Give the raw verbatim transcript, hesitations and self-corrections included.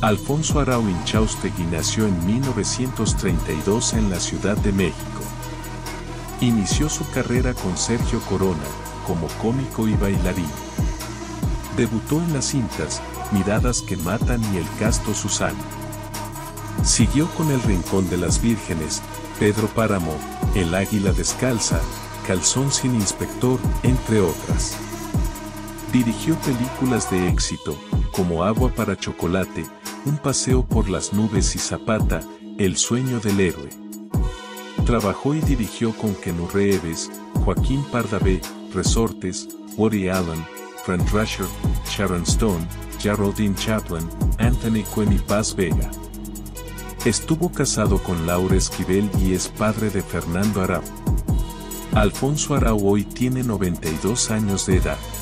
Alfonso Arau Chaustegui nació en mil novecientos treinta y dos en la Ciudad de México. Inició su carrera con Sergio Corona, como cómico y bailarín. Debutó en las cintas Miradas que matan y el casto Susana. Siguió con El rincón de las vírgenes, Pedro Páramo, El águila descalza, Calzón sin inspector, entre otras. Dirigió películas de éxito, como Agua para chocolate, Un paseo por las nubes y Zapata, el sueño del héroe. Trabajó y dirigió con Keanu Reeves, Joaquín Pardavé, Resortes, Woody Allen, Frank Rusher, Sharon Stone, Geraldine Chaplin, Anthony Quinn y Paz Vega. Estuvo casado con Laura Esquivel y es padre de Fernando Arau. Alfonso Arau hoy tiene noventa y dos años de edad.